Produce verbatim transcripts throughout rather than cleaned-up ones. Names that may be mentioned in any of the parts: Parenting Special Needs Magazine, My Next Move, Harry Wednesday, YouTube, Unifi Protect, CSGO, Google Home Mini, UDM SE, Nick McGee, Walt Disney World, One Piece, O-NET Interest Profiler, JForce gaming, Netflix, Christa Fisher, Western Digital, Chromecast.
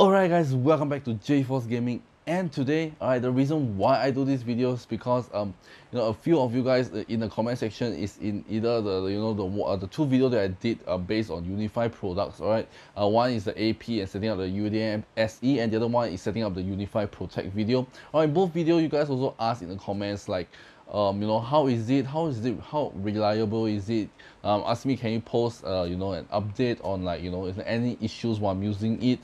Alright guys, welcome back to JForce Gaming, and today, alright, the reason why I do these videos is because um, you know, a few of you guys in the comment section is in either the, you know, the uh, the two videos that I did are based on Unifi products. Alright, uh, one is the A P and setting up the U D M S E, and the other one is setting up the Unifi Protect video. Alright, both videos you guys also asked in the comments like, um, you know, how is it? How is it? How reliable is it? Um, ask me, can you post, uh, you know, an update on like, you know, is there any issues while I'm using it?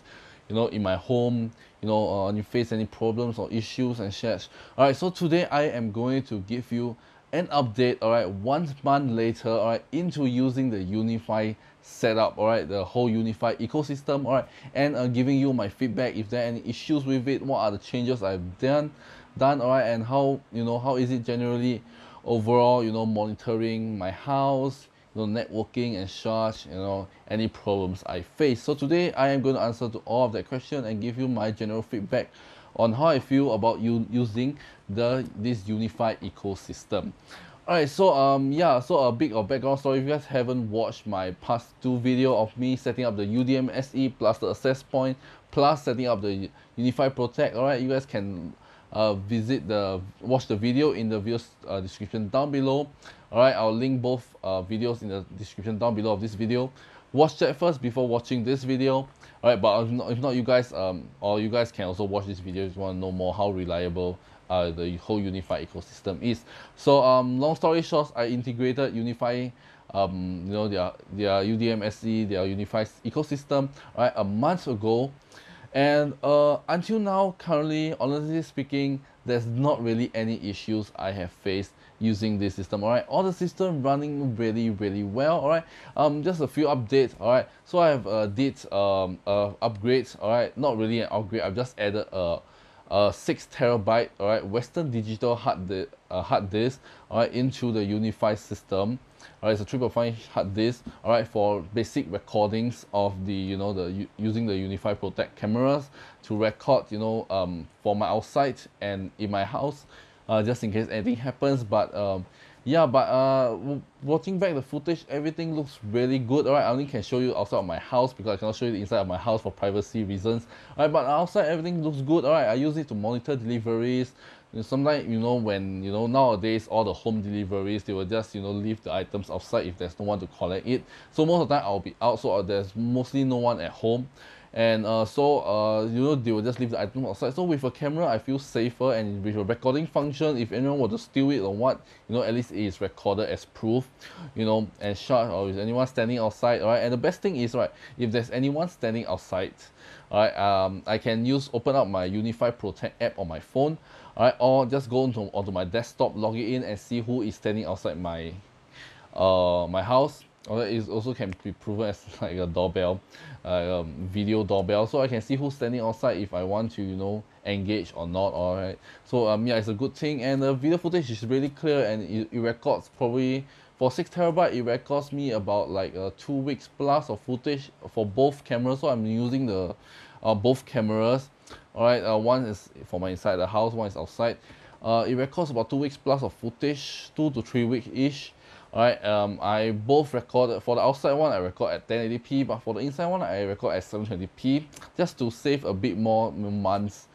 You know, in my home, you know, uh, you face any problems or issues and such. All right, so today I am going to give you an update. All right, one month later, all right, into using the Unifi setup. All right, the whole Unifi ecosystem. All right, and uh, giving you my feedback if there are any issues with it. What are the changes I've done? Done. All right, and how you know how is it generally overall? You know, monitoring my house, you know, networking and such, you know, any problems I face. So today I am going to answer to all of that question and give you my general feedback on how I feel about you using the this Unifi ecosystem. Alright, so um yeah, so a bit of background story. If you guys haven't watched my past two video of me setting up the U D M S E plus the access point plus setting up the Unifi Protect, alright, you guys can Uh, visit the watch the video in the video uh, description down below. All right, I'll link both uh, videos in the description down below of this video. Watch that first before watching this video. All right, but if not, if not you guys um or you guys can also watch this video if you want to know more how reliable uh, the whole Unifi ecosystem is. So um long story short, I integrated Unifi, um you know their their U D M S E, their Unifi ecosystem, all right, a month ago. And uh, until now, currently, honestly speaking, there's not really any issues I have faced using this system. All right, all the system running really, really well. All right, um, just a few updates. All right, so I have uh, did um uh, upgrades. All right, not really an upgrade. I've just added a, a six terabyte. All right, Western Digital hard di uh, hard disk. All right, into the Unifi system. All right, it's a three point five hard disk. All right, for basic recordings of the, you know, the using the Unifi Protect cameras to record, you know, um, for my outside and in my house, uh, just in case anything happens. But um, yeah, but uh, watching back the footage, everything looks really good. All right, I only can show you outside of my house because I cannot show you the inside of my house for privacy reasons. All right, but outside everything looks good. All right, I use it to monitor deliveries. Sometimes, you know, when, you know, nowadays all the home deliveries, they will just, you know, leave the items outside if there's no one to collect it. So most of the time I'll be out, so there's mostly no one at home. And uh, so, uh, you know, they will just leave the item outside. So with a camera, I feel safer, and with a recording function, if anyone were to steal it or what, you know, at least it is recorded as proof, you know, and shot, or is anyone standing outside, all right? And the best thing is, right, if there's anyone standing outside, all right, um, I can use, open up my Unifi Protect app on my phone, all right, or just go onto, onto my desktop, log it in, and see who is standing outside my, uh, my house. Alright, it also can be proven as like a doorbell, uh, um, video doorbell, so I can see who's standing outside if I want to, you know, engage or not. Alright, so um, yeah, it's a good thing, and the video footage is really clear, and it, it records probably for six terabyte, it records me about like uh, two weeks plus of footage for both cameras. So I'm using the uh, both cameras. Alright, uh, one is for my inside the house, one is outside. Uh, it records about two weeks plus of footage, two to three week ish. Alright, um, I both recorded, for the outside one I record at ten eighty p, but for the inside one I record at seven twenty p, just to save a bit more months,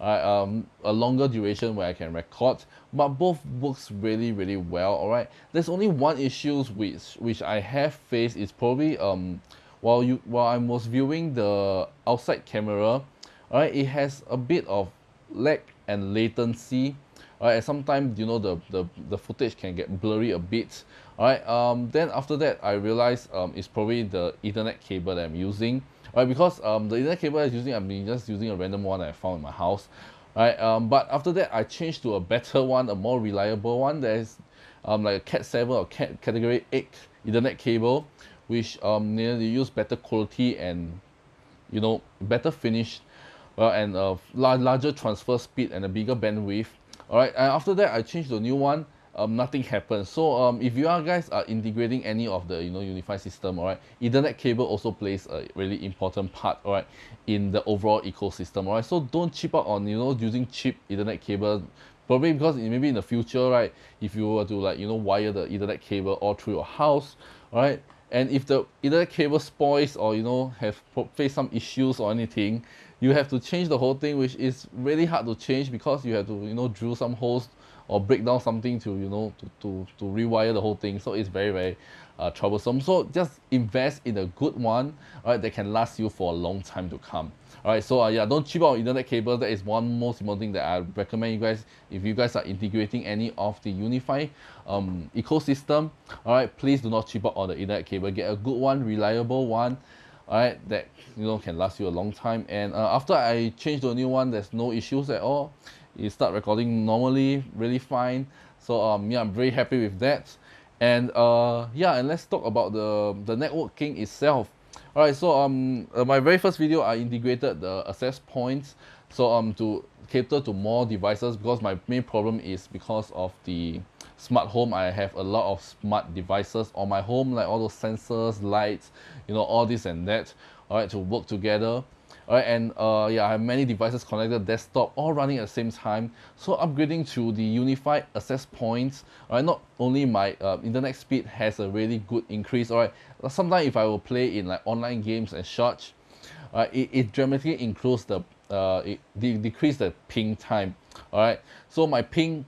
alright, um, a longer duration where I can record, but both works really, really well. Alright, there's only one issue which which I have faced is probably um, while you while I was viewing the outside camera, alright, it has a bit of lag and latency. Alright, and sometimes, you know, the, the, the footage can get blurry a bit. Alright, um, then after that, I realized um, it's probably the Ethernet cable that I'm using. Alright, because um, the Ethernet cable I'm using, I'm just using a random one that I found in my house. Alright, um, but after that, I changed to a better one, a more reliable one. There's um, like a Cat seven or Cat Category eight Ethernet cable, which um, you know, they use better quality and, you know, better finish, well, and a la larger transfer speed and a bigger bandwidth. Alright, and after that I changed the new one, um, nothing happened. So um, if you are guys are integrating any of the, you know, Unifi system, alright, Ethernet cable also plays a really important part, alright, in the overall ecosystem. Alright, so don't cheap out on, you know, using cheap Ethernet cable, probably because maybe in the future, right, if you were to, like, you know, wire the Ethernet cable all through your house, alright, and if the Ethernet cable spoils or, you know, have faced some issues or anything, you have to change the whole thing, which is really hard to change because you have to, you know, drill some holes or break down something to, you know, to, to, to rewire the whole thing. So it's very, very uh, troublesome. So just invest in a good one, all right, that can last you for a long time to come. All right, so uh, yeah, don't cheap out internet cables. That is one most important thing that I recommend you guys. If you guys are integrating any of the Unifi um, ecosystem, all right, please do not cheap out on the internet cable. Get a good one, reliable one, all right, that, you know, can last you a long time. And uh, after I changed to a new one, there's no issues at all. You start recording normally, really fine. So um, yeah, I'm very happy with that. And uh, yeah, and let's talk about the the networking itself. All right, so um, uh, my very first video, I integrated the access points. So um, to cater to more devices, because my main problem is because of the smart home. I have a lot of smart devices on my home, like all those sensors, lights, you know, all this and that. All right, to work together. All right, and uh, yeah, I have many devices connected, desktop, all running at the same time. So upgrading to the Unifi access points, all right, not only my uh, internet speed has a really good increase. All right, sometimes if I will play in like online games and such, uh, it, it dramatically increases the uh, it de decrease the ping time. All right, so my ping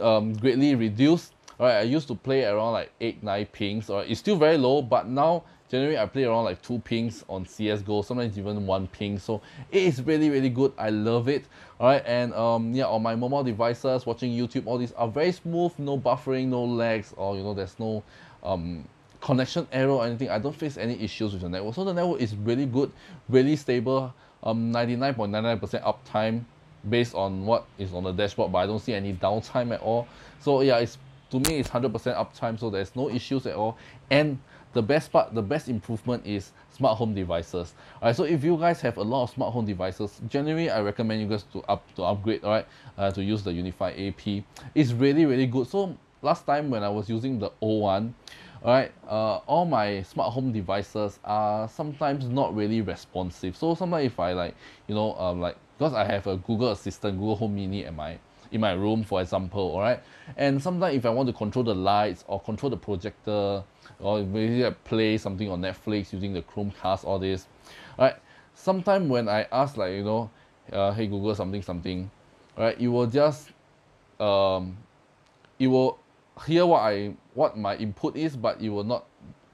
um, greatly reduced. All right, I used to play around like eight, nine pings. All right, it's still very low, but now generally, I play around like two pings on C S G O, sometimes even one ping. So it is really, really good. I love it. All right, and um, yeah, on my mobile devices, watching YouTube, all these are very smooth. No buffering, no lags, or, you know, there's no um, connection error or anything. I don't face any issues with the network. So the network is really good, really stable. Um, ninety-nine point nine nine percent uptime based on what is on the dashboard, but I don't see any downtime at all. So yeah, it's, to me, it's one hundred percent uptime. So there's no issues at all. And the best part, the best improvement is smart home devices. All right, so if you guys have a lot of smart home devices, generally I recommend you guys to up to upgrade. All right, uh, to use the Unifi A P. It's really, really good. So last time when I was using the old one, all right, uh, all my smart home devices are sometimes not really responsive. So sometimes if I like, you know, um, like because I have a Google Assistant, Google Home Mini at my in my room, for example, all right, and sometimes if I want to control the lights or control the projector, or maybe I play something on Netflix using the Chromecast, all this, all right, sometimes when I ask, like, you know, uh, hey Google something something, all right, it will just um it will hear what I what my input is, but it will not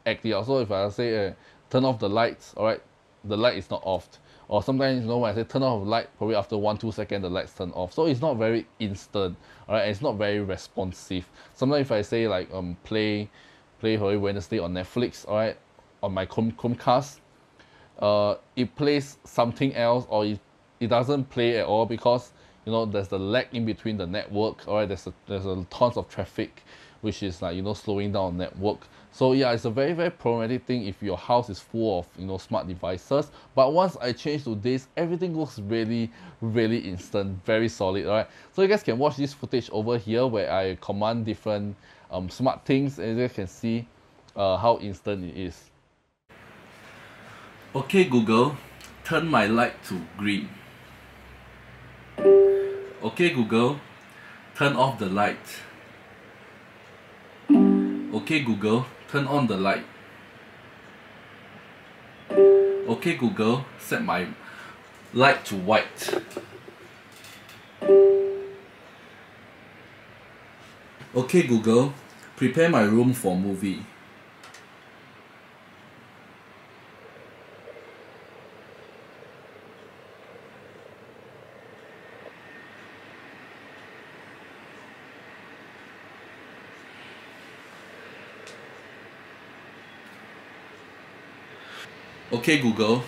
act it out. So if I say uh, turn off the lights, all right, the light is not off. Or sometimes, you know, when I say turn off the light, probably after one, two seconds, the lights turn off. So it's not very instant, all right? And it's not very responsive. Sometimes if I say, like, um, play, play Harry Wednesday on Netflix, all right, on my Chromecast, uh, it plays something else, or it, it doesn't play at all because, you know, there's the lag in between the network, all right? There's a, there's a tons of traffic, which is, like, you know, slowing down network. So yeah, it's a very, very problematic thing if your house is full of, you know, smart devices. But once I change to this, everything looks really, really instant, very solid, all right? So you guys can watch this footage over here where I command different um, smart things, and you guys can see uh, how instant it is. Okay Google, turn my light to green. Okay Google, turn off the light. Okay Google, turn on the light. Okay Google, set my light to white. Okay Google, prepare my room for movie. Okay Google,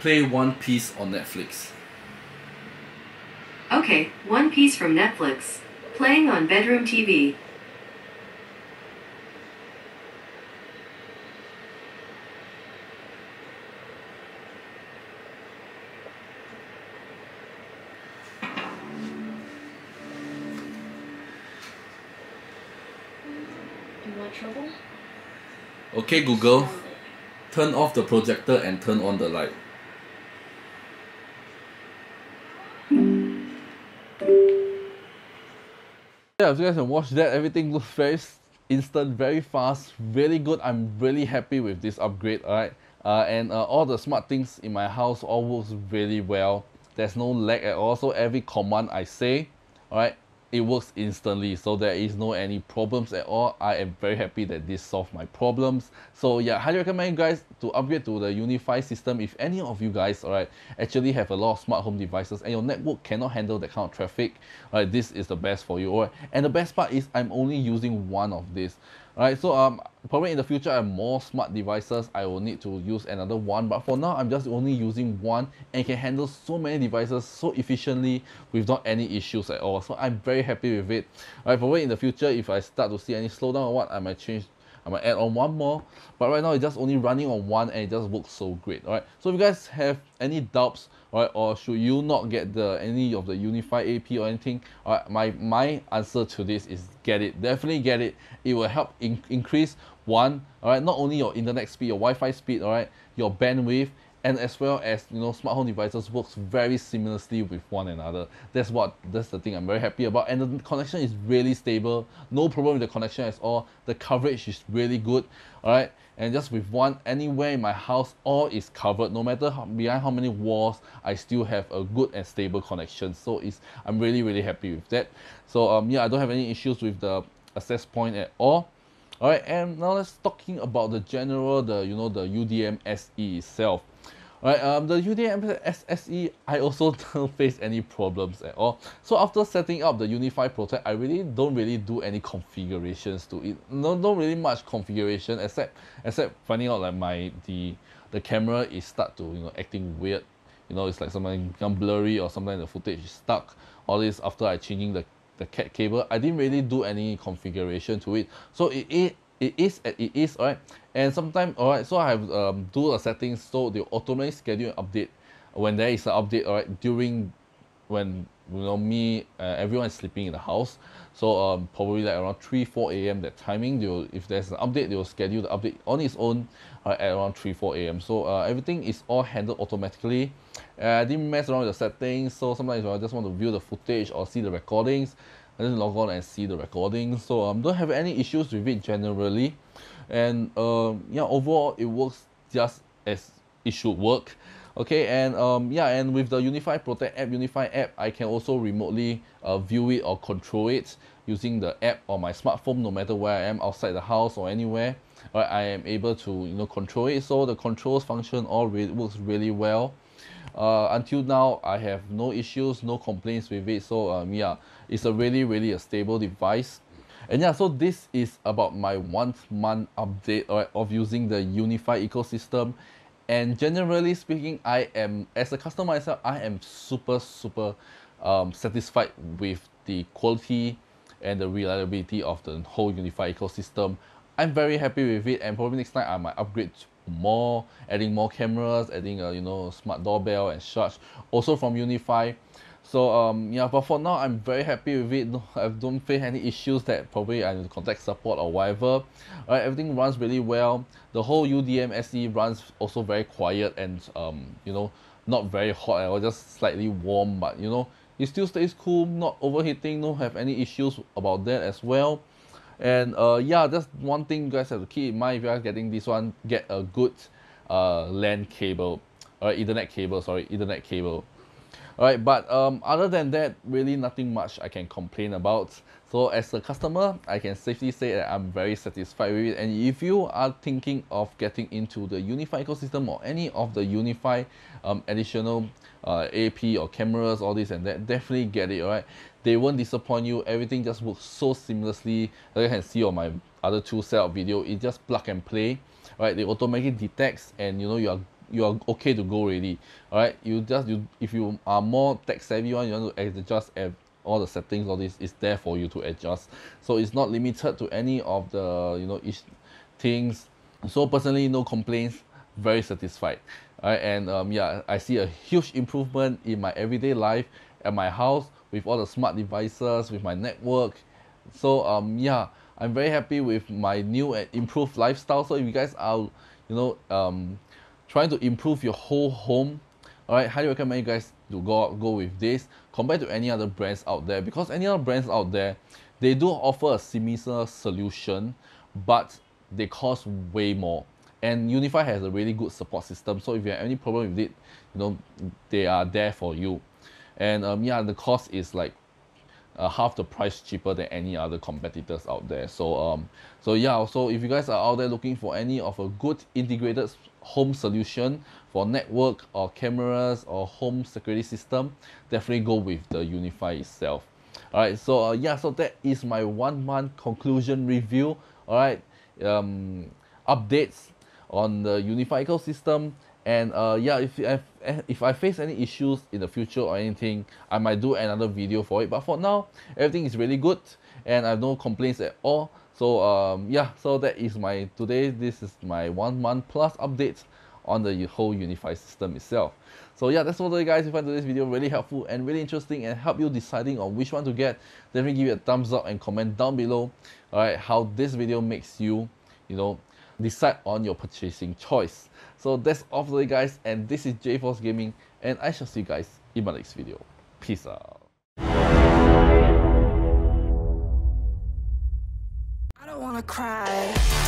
play One Piece on Netflix. Okay, One Piece from Netflix, playing on bedroom T V. You want trouble? Okay Google, turn off the projector and turn on the light. Yeah, if you guys can watch that, everything looks very instant, very fast, really good. I'm really happy with this upgrade, alright? uh, and uh, all the smart things in my house all works really well. There's no lag at all, so every command I say, all right, it works instantly, so there is no any problems at all. I am very happy that this solved my problems. So yeah, highly recommend you guys to upgrade to the Unifi system if any of you guys, all right, actually have a lot of smart home devices and your network cannot handle that kind of traffic. All right, this is the best for you. All right, and the best part is I'm only using one of these. All right, so um, probably in the future I have more smart devices, I will need to use another one, but for now I'm just only using one and can handle so many devices so efficiently without any issues at all. So I'm very happy with it. All right, probably in the future if I start to see any slowdown or what, I might change, I might add on one more, but right now it's just only running on one and it just works so great. All right, so if you guys have any doubts, all right, or should you not get the any of the Unifi A P or anything, all right, my my answer to this is get it, definitely get it. It will help in increase one, all right, not only your internet speed, your Wi-Fi speed, all right, your bandwidth, and as well as, you know, smart home devices works very seamlessly with one another. That's what, that's the thing I'm very happy about. And the connection is really stable, no problem with the connection at all. The coverage is really good, all right. And just with one, anywhere in my house, all is covered. No matter how, behind how many walls, I still have a good and stable connection. So it's, I'm really really happy with that. So um yeah, I don't have any issues with the access point at all. All right, and now let's talking about the general, the you know the U D M S E itself. All right, um, the U D M S E, I also don't face any problems at all. So after setting up the Unifi Protect, I really don't really do any configurations to it. No, not really much configuration except except finding out like my the the camera is start to you know acting weird. You know, it's like something become blurry or sometimes the footage is stuck. All this after I changing the the cat cable, I didn't really do any configuration to it. So it is. It is it is all right, and sometimes all right. So I have um, do the settings so they automatically schedule an update when there is an update. All right, during when you know me, uh, everyone is sleeping in the house. So um, probably like around three four A M that timing. They will, if there's an update, they will schedule the update on its own uh, at around three four A M So uh, everything is all handled automatically. Uh, I didn't mess around with the settings. So sometimes I just want to view the footage or see the recordings. I just log on and see the recording, so um, don't have any issues with it generally, and um, yeah, overall it works just as it should work, okay. And um, yeah, and with the Unifi Protect app, Unifi app, I can also remotely uh, view it or control it using the app on my smartphone. No matter where I am, outside the house or anywhere, right, I am able to you know control it. So the controls function all re works really well. Uh, until now, I have no issues, no complaints with it. So um, yeah, it's a really, really a stable device. And yeah, so this is about my one month update, all right, of using the Unifi ecosystem. And generally speaking, I am, as a customer myself, I am super, super um, satisfied with the quality and the reliability of the whole Unifi ecosystem. I'm very happy with it, and probably next time I might upgrade to more, adding more cameras, adding a you know smart doorbell and such, also from Unifi. So um yeah, but for now I'm very happy with it. I don't face any issues that probably I need to contact support or whatever. Alright, everything runs really well. The whole U D M S E runs also very quiet and um you know not very hot at all, just slightly warm, but you know it still stays cool, not overheating, don't have any issues about that as well. And uh, yeah, that's one thing you guys have to keep in mind if you are getting this one. Get a good uh, LAN cable, or Ethernet cable, sorry, Ethernet cable. Alright, but um, other than that, really nothing much I can complain about. So as a customer, I can safely say that I'm very satisfied with it. And if you are thinking of getting into the Unifi ecosystem or any of the Unifi um, additional uh, A P or cameras, all this and that, definitely get it, alright? They won't disappoint you. Everything just works so seamlessly. As you can see on my other two setup video, it just plug and play, right? They automatically detects and you know you are you are okay to go already. All right, you just you if you are more tech savvy one, you want to adjust all the settings, all this is there for you to adjust. So it's not limited to any of the you know ish things. So personally, no complaints. Very satisfied. All right, and um, yeah, I see a huge improvement in my everyday life at my house with all the smart devices, with my network. So um yeah, I'm very happy with my new and improved lifestyle. So if you guys are you know um trying to improve your whole home, all right, highly recommend you guys to go go with this compared to any other brands out there, because any other brands out there, they do offer a similar solution, but they cost way more. And Unifi has a really good support system, so if you have any problem with it, you know, they are there for you. And um, yeah, the cost is like uh, half the price cheaper than any other competitors out there. So um, so yeah, so if you guys are out there looking for any of a good integrated home solution for network or cameras or home security system, definitely go with the Unifi itself. All right, so uh, yeah, so that is my one month conclusion review. All right, um, updates on the Unifi ecosystem. And uh, yeah, if I, if I face any issues in the future or anything, I might do another video for it. But for now, everything is really good and I have no complaints at all. So um, yeah, so that is my today. This is my one month plus update on the whole Unifi system itself. So yeah, that's all today, guys. If you find today's video really helpful and really interesting and help you deciding on which one to get, definitely give it a thumbs up and comment down below. All right, how this video makes you, you know, decide on your purchasing choice. So that's all for today, guys, and this is JForce Gaming, and I shall see you guys in my next video. Peace out. I don't wanna cry.